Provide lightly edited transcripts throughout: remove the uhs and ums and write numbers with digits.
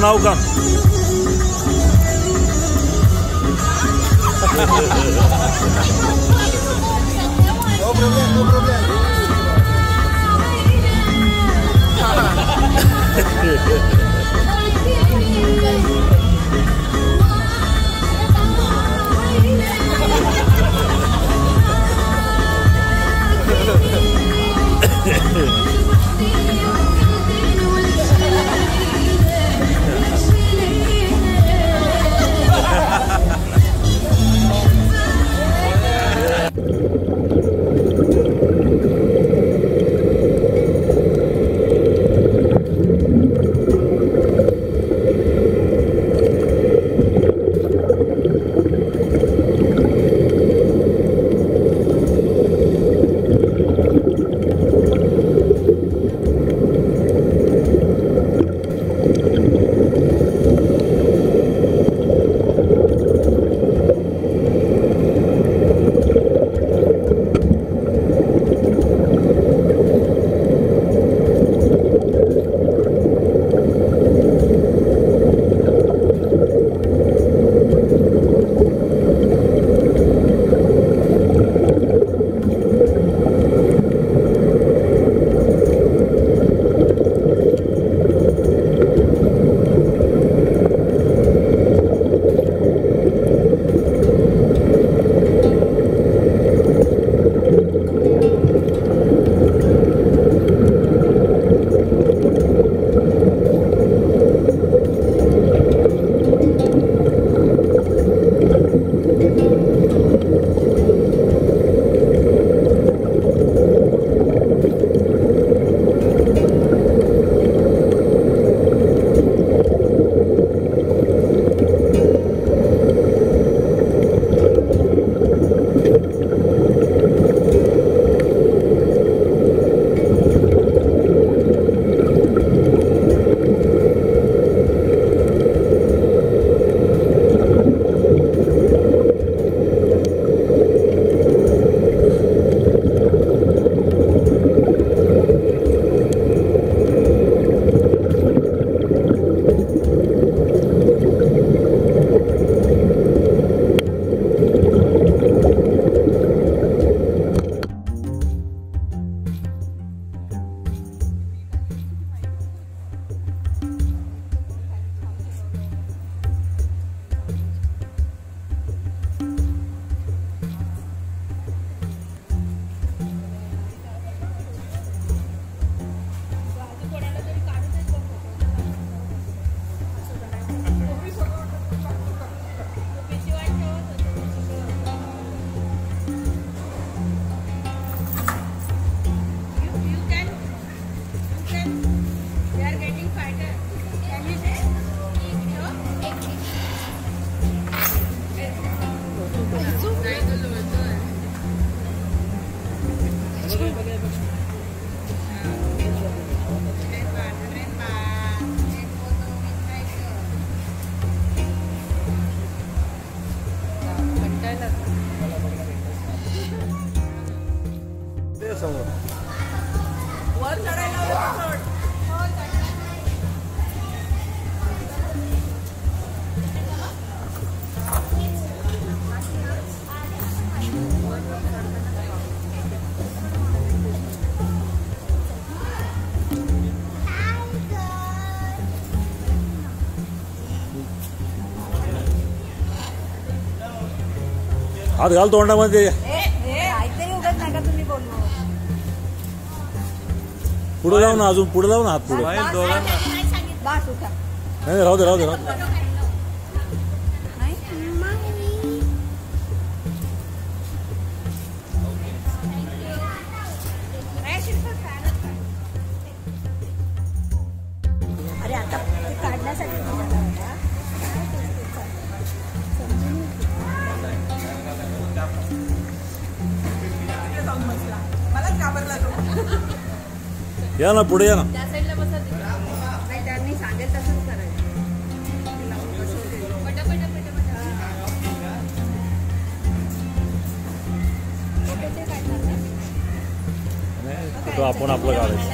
Now come. No problem, no problem. That's all the one day. I think you can make a little. Put it down, Azum, put it down. Put it down. Basuka. Hey, rather. या ना पुढे या ना तो आपण आपलं काढायचं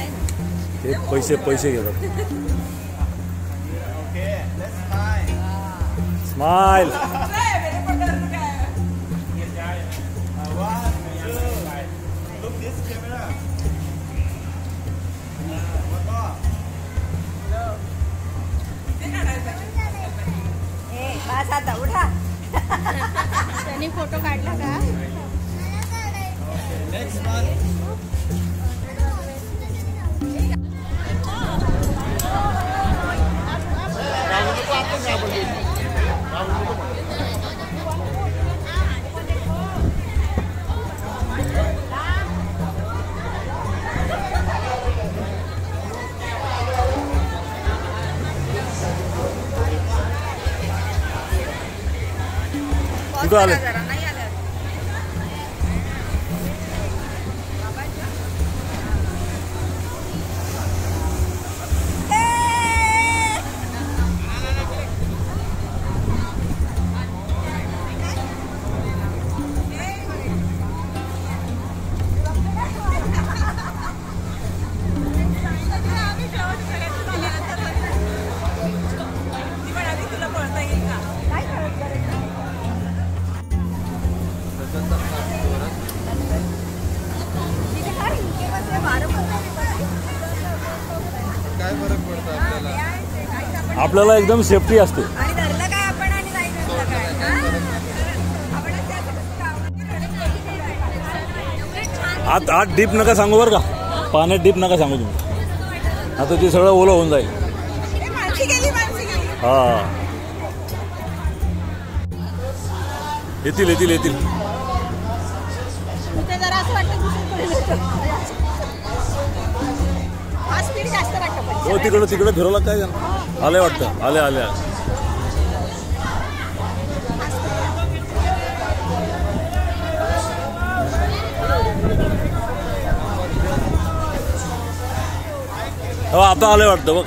ते पैसे पैसे घेतात स्माइल फोटो काढला का नेक्स्ट month आपल्याला एकदम सेफ्टी असते आत आत डीप नका सांगू बरं का पाण्यात डीप नका सांगू तुम्ही आता ते सगळं ओलं होऊन जाईल हा येतील येतील येतील हो तिकडं तिकडं फिरवलं काय आले वाटतं आले आले हो आता आले वाटतं बघ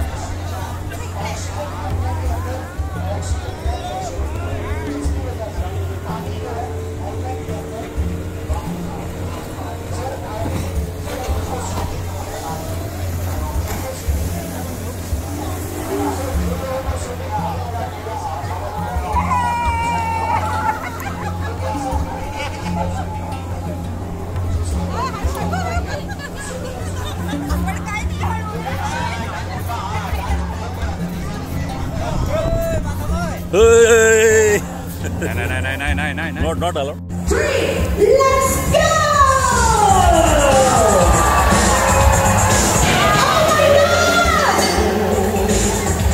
Not allowed. Three, let's go!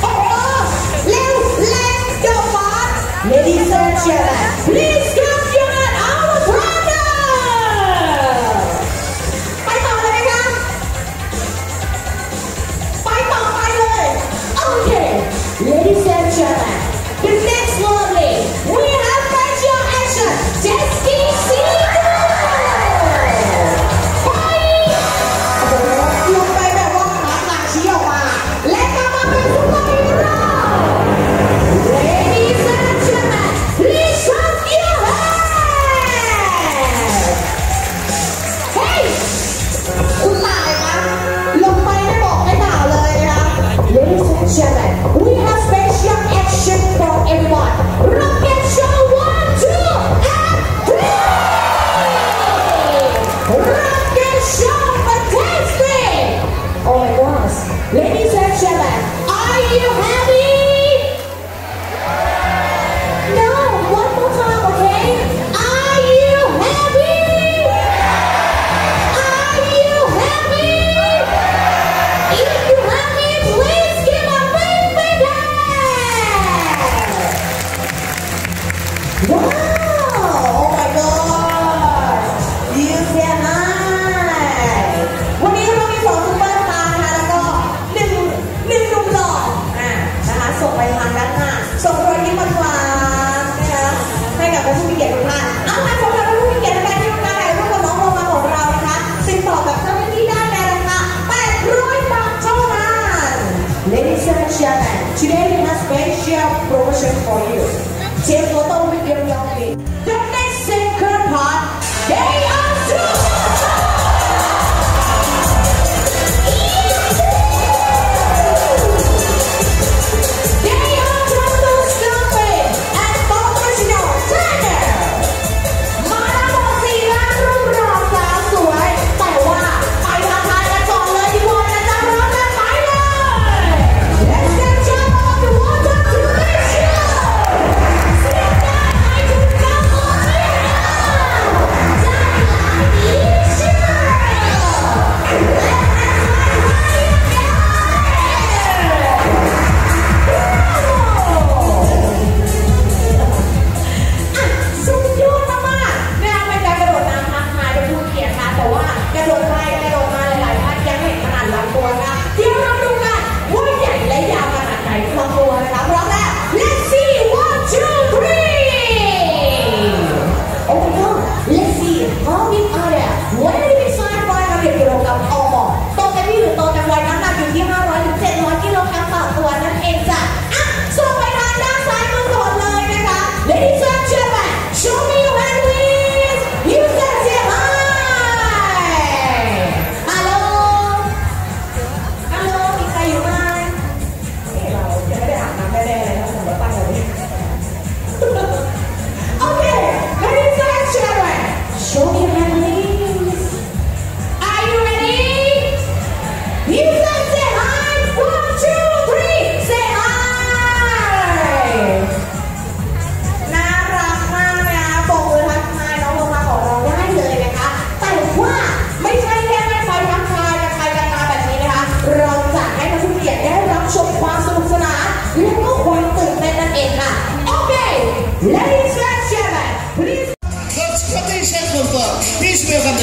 Oh my God! Oh, let's go back, ladies and gentlemen. Please clap your hands, our brothers! Bye, America. Bye, Ireland. Okay, ladies and gentlemen, the next lovely. I'll have a look at the back of my room, but no more.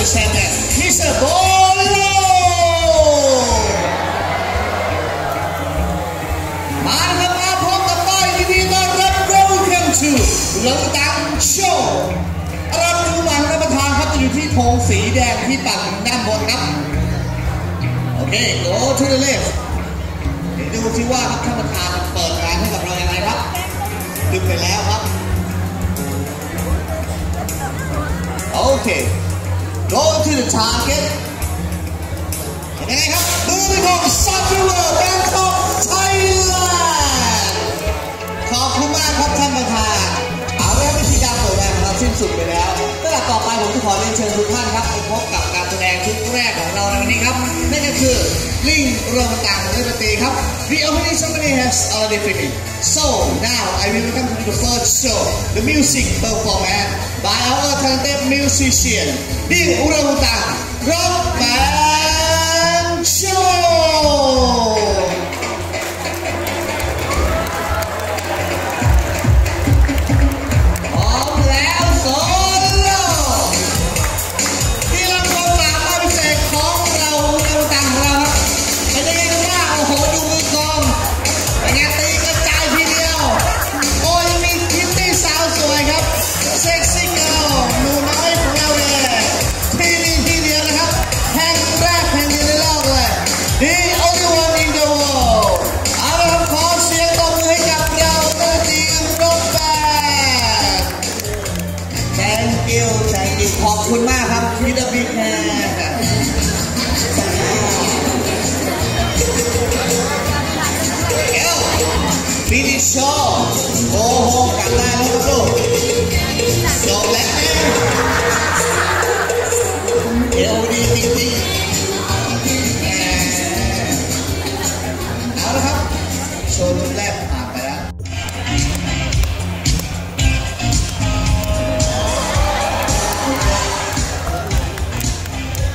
to center. Mr. Bolo! Marhaba po kapal, hindi na welcome to Urahutang Show. รอบ นี้วัน รับประทาน ครับ จะอยู่ที่ธงสีแดง ที่ปักด้านบนครับ Okay, go to the left. เดี๋ยวดูสิว่าครับ ท่านประธานเปิดร้านให้กับเราอย่างไรครับ ดึงไปแล้วครับ Okay, go to the target. And then moving on, Sakura, Bangkok, Thailand. ขอบคุณมากครับท่านประธานเอาละวิธีการเปิดแรงของเราสิ้นสุดไปแล้วและต่อไปผมจะขอเรียนเชิญทุกท่านครับไปพบกับการแสดงชุดแรกของเราในวันนี้ครับ The opening ceremony has already finished. So now I will come to the first show, the music performance by our talented musician, Bing Urahutang, Rock Band Show. Finish off. Go home,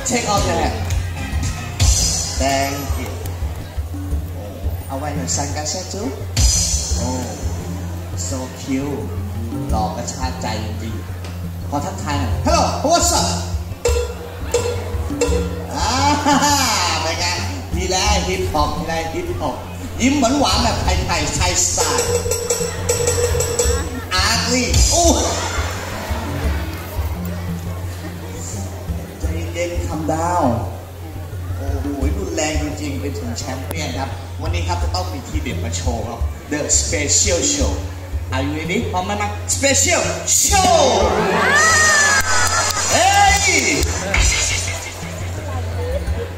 take off your hat. Thank you. I want your sunglasses too. Oh, so cute. หลอกกระชากใจจริงๆขอทักทายหน่อย Hello, what's up? เป็นไงทีแรกฮิปฮอปยิ้มหวานแบบไทยสไตล์ Ugly. โอ้ใจเย็นๆทำดาวโอ้โหรุนแรงจริงๆเป็นถึงแชมเปี้ยนครับวันนี้ครับจะต้องมีทีเด็ดมาโชว์ครับ The special show. Are you ready? Mama, special show. Hey!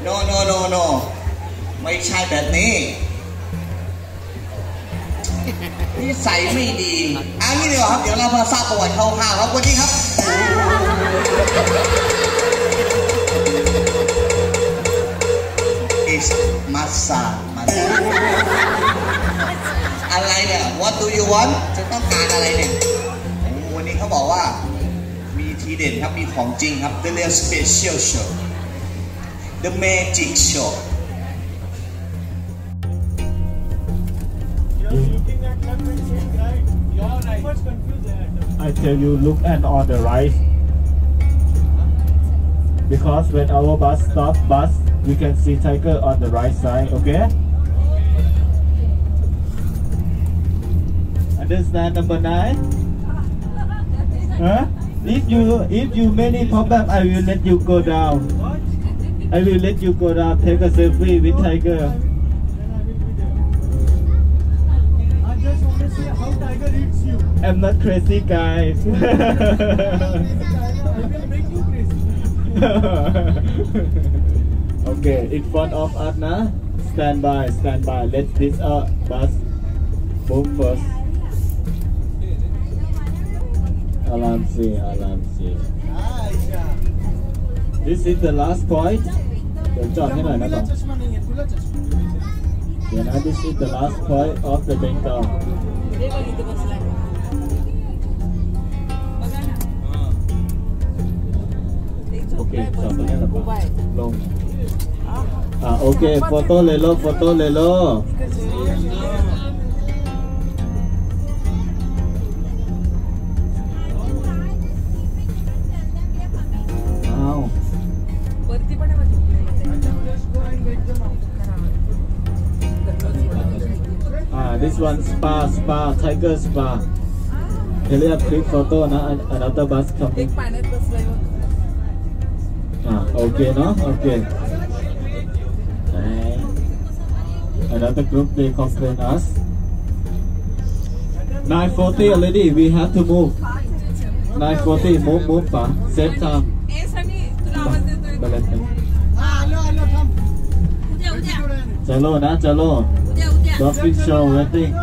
No. ไม่ใช่แบบนี้นิสัยไม่ดีอันนี้เดี๋ยวครับเดี๋ยวเรามาทราบประวัติคร่าวๆครับวันนี้ครับ Massa. อะไรเนี่ย What do you want จะต้องการอะไรเนี่ย วันนี้เขาบอกว่ามีทีเด่นครับมีของจริงครับ The real special show, the magic show. I tell you, look and on the right, because when our bus stop, you can see tiger on the right side, okay? Understand number 9? Huh? If you many problem, I will let you go down. I will let you go down. Take a selfie with tiger. I just want to see how tiger eats you. I'm not crazy, guys. I will make you crazy. Okay, in front of us now. Stand by. Let this bus move first. Alarm C. This is the last point. Yeah, this is the last point of the Bengal. Okay, okay, photo lelo. Wow. one, spa, tiger spa. Really a quick photo and another bus coming. Okay, no? Okay. Another group, they complain us. 9:40 already, we have to move. 9:40, move, pa. Same time. Chalo, Dolphin show, wedding.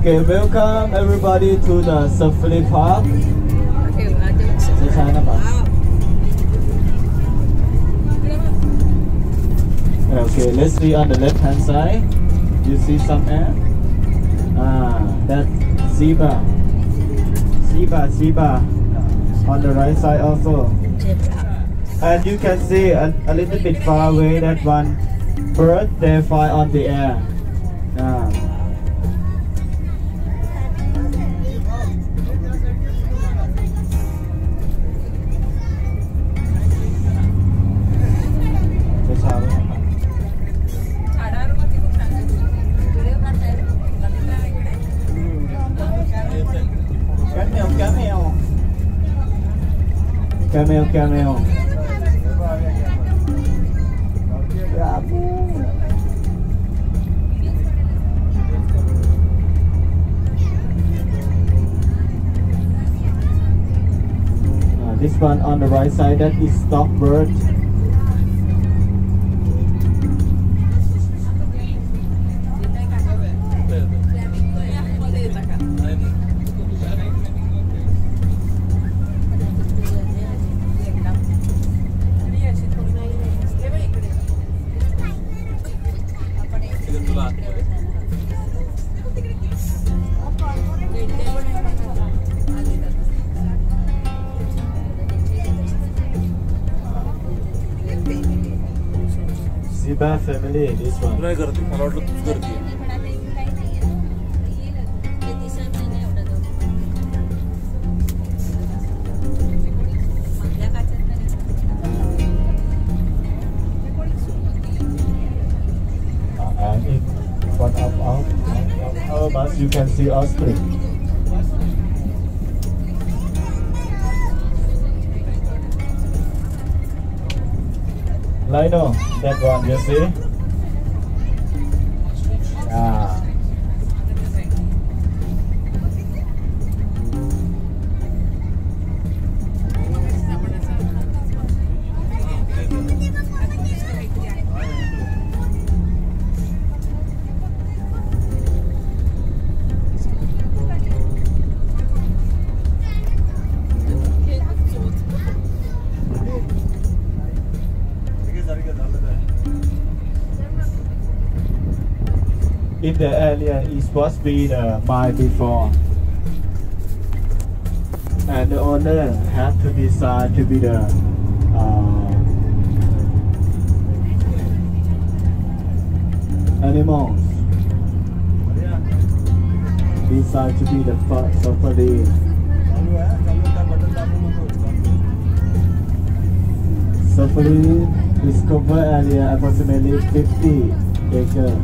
Okay, welcome everybody to the Safari Park. Okay, I think so. Wow. Okay, let's see on the left-hand side. You see some air? That's zebra. Zebra. On the right side also. And you can see a little bit far away that one bird, they fly on the air. Camel. This one on the right side, that is stockbird. Family, this one. And in front of our bus, you can see ostrich. Lino, that one, you see? In the area is supposed to be the mine before, and the owner had to decide to be the animals. Decide to be the first property. Safari discovered area approximately 50 acres.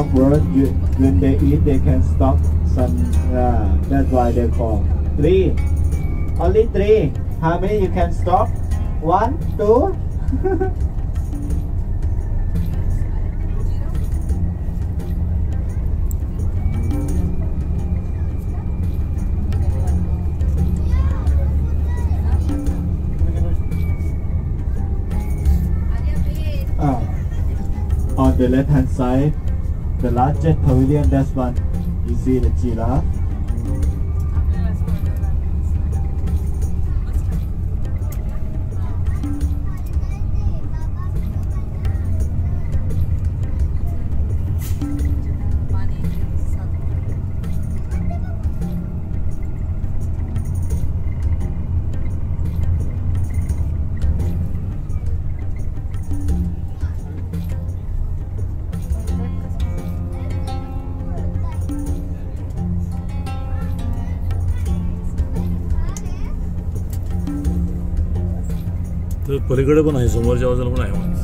Stockbird, when they eat, they can stop some. That's why they call. Three, only three. How many you can stop? 1, 2. On the left hand side. The largest pavilion, that's one you see in Chila. तो पलीकडे पण आहे समोरच्या बाजूला पण आहे माणूस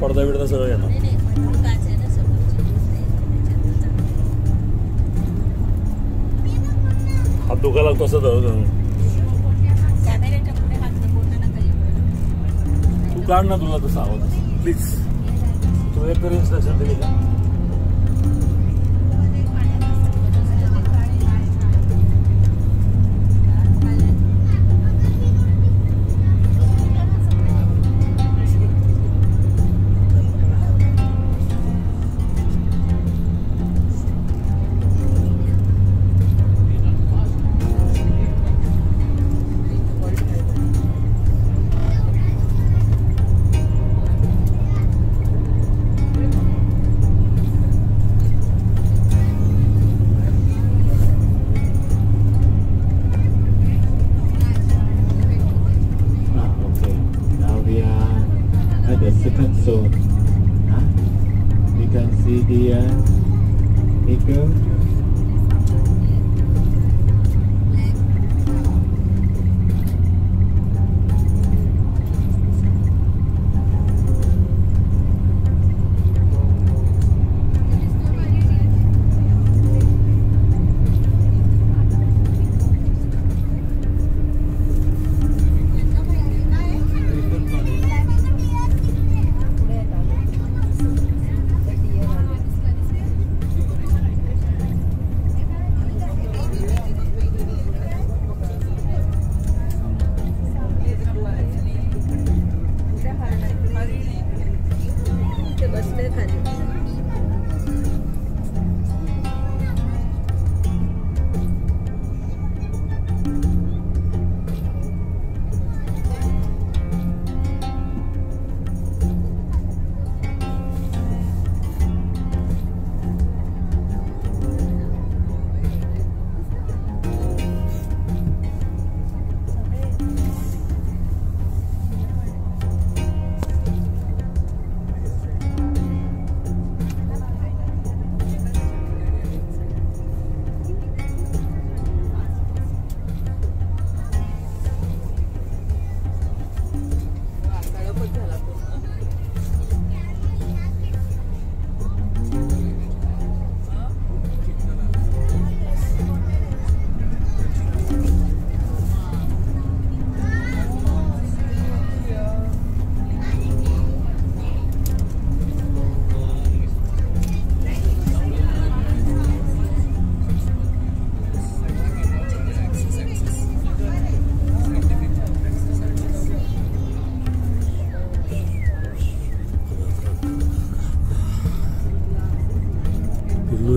पडदा बिडदा सगळं येणार हात दुखा लागतो असं धरून तू काढ ना तुला तसं आवडत प्लीज तू एक तरी इन्स्ट्रक्शन दिली का So you can see the eagle.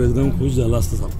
एकदम खुश झाला असता साप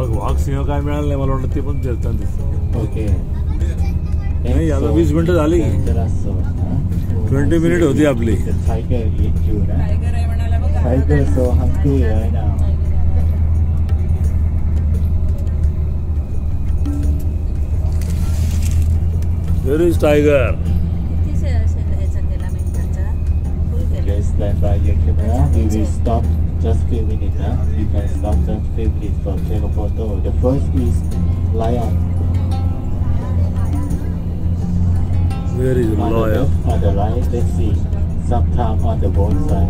walks in your camera and level on the tip of Jeltan. Okay. 20 minutes. 20 minutes of the apply. Tiger, tiger, so hungry right now. Where is Tiger? Okay, stand by your camera. We will stop just 5 minutes. You can stop just 5 minutes for telephoto. The first is lion. Where is the lion? On the right, let's see. Sometime on the both side.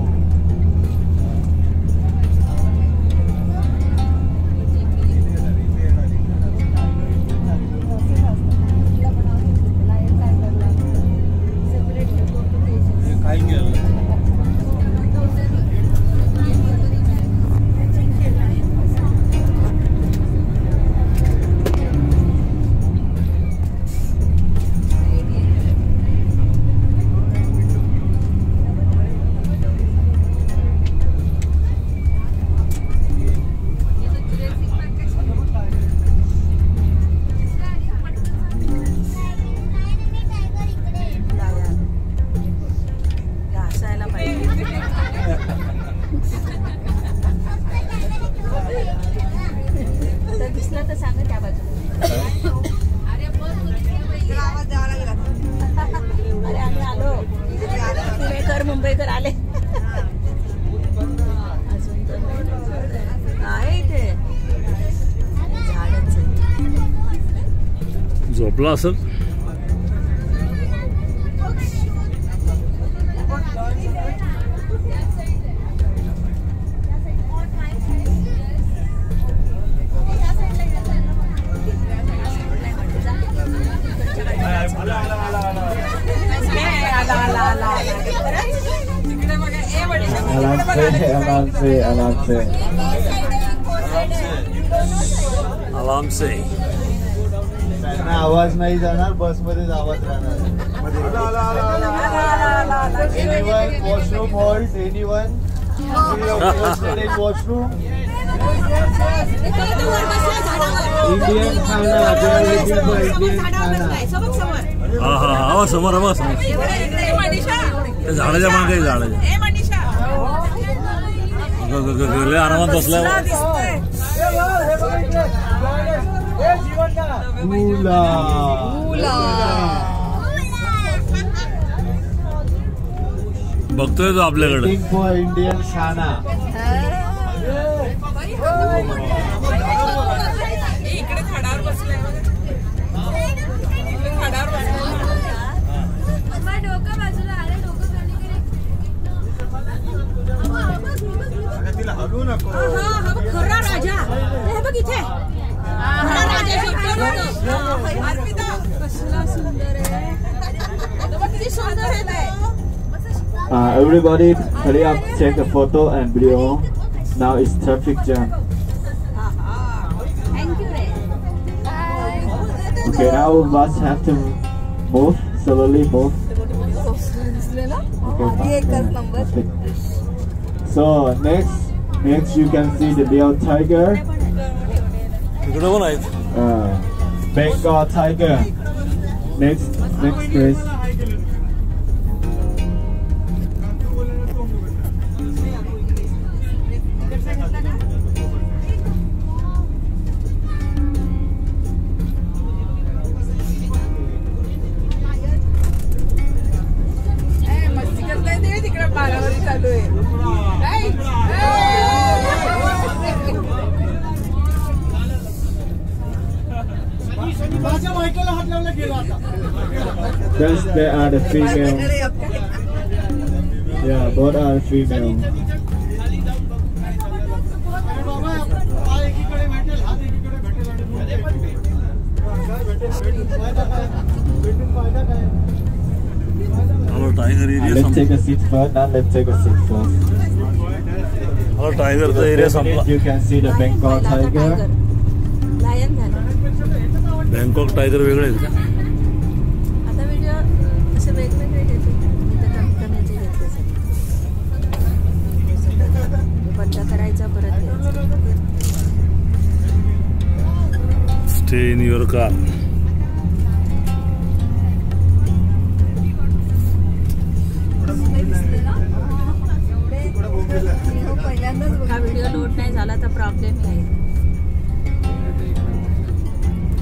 Blossom. Alamse. आवाज नहीं जाणार बस मध्येच आवाज राहणार anyone washroom halt anyone washroom Indian खाना समोर हवा समोर झाडाच्या मागे झाडाच्या आरामात बसला बघतोय तो आपल्याकडे इंडियन खाना इकडे खाडावर बसलाय इकडे खाडावर बसलाय डोकं बाजूला अरे डोकं तिला हलवू नको खरा राजा हे बघ इथे everybody, hurry up, take a photo and video. Now it's traffic jam. Okay, now we must have to move slowly. Move. Okay, so next you can see the real tiger. Bengal tiger. Next place. They are the female. Yeah, both are female. Hello, tiger area. Let's take a seat first. Hello, tiger. The area. You can see the Bengal tiger. Bengal tiger. Where is? stay in your car.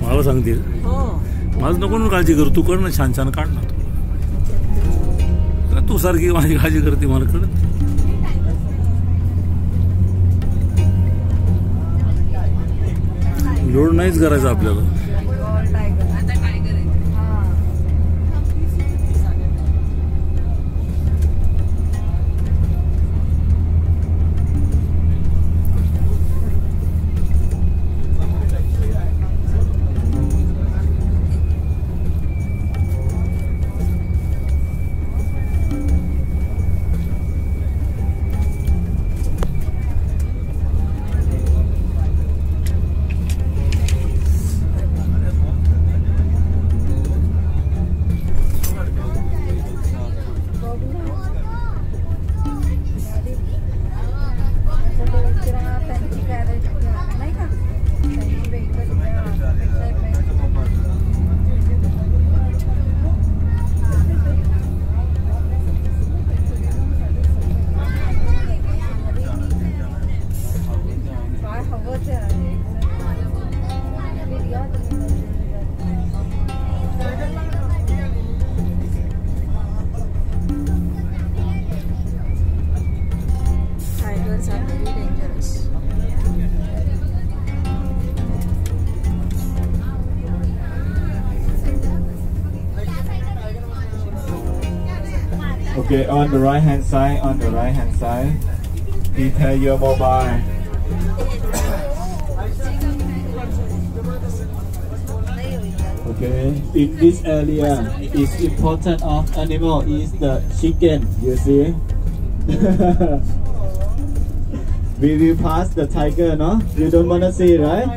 मला सांगतील माझ नको न काळजी करू तू कर ना छान छान काढ ना तू सारखी माझी काळजी करते मला कळत लोड नाहीच करायचं आपल्याला आता काय Okay, on the right hand side, on the right hand side, detail your mobile. Okay, in this area, it's important of animal is the chicken, you see. We will pass the tiger, no? You don't want to see, right?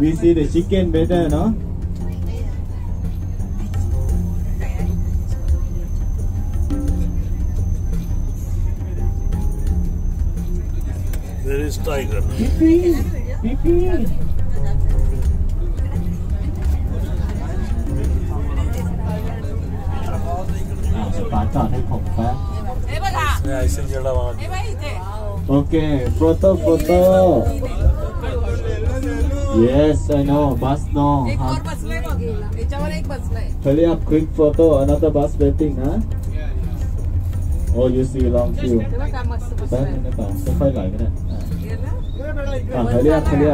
We see the chicken better, no? There is tiger. Pee-pee. Pee-pee. Okay, photo. Yes, I know. Bus no. Hurry up, quick photo. Another bus waiting, huh? Oh, you see long queue. Hurry up. Okay,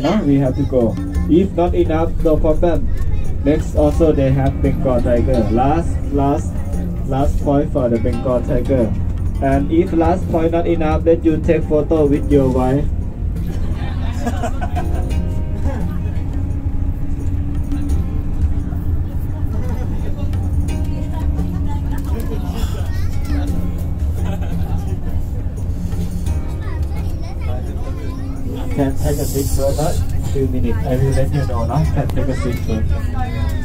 now we have to go. If not enough, no problem. Next also they have Bengal tiger. Last point for the Bengal tiger. And if last point not enough, then you take photo with your wife. Can take a seat for about 2 minutes. I will let you know, no? Can take a seat for